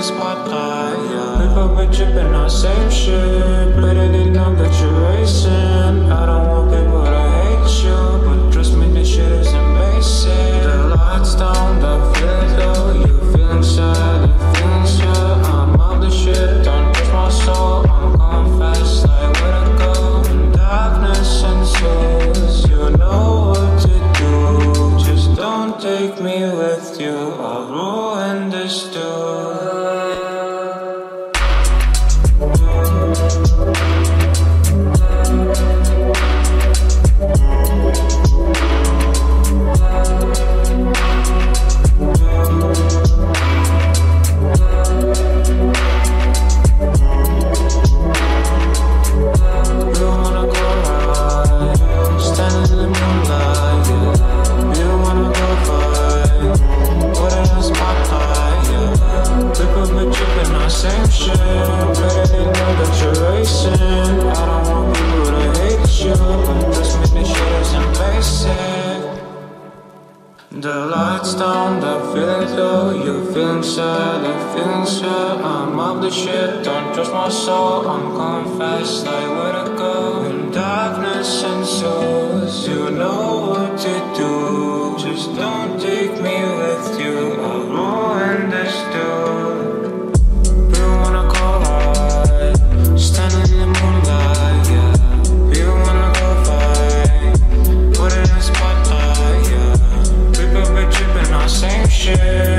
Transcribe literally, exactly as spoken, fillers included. against my pride, yeah. Live up and trippin' on same shit. Better than dumb that you're racing. I don't want people to hate you, but trust me, this shit isn't basic. The lights down, the filter, you feeling sad, you feeling sure. I'm all this shit, don't touch my soul. I'm going fast, like where to go. In darkness and souls, you know what to do. Just don't take me with you, I'll ruin this dude. Same shit, better than know that you're racing. I don't want people to hate you, but just make me shit isn't basic. The lights down, the feeling low, you feeling sad, the feeling sure. I'm off the shit, don't trust my soul. I'm going fast, like where to go. In darkness and souls, you know what to do. Just don't take me with you, I'll ruin this dude. Standing in the moonlight, yeah. We don't wanna go fight. Put it in a spotlight, yeah. People be tripping on same shit.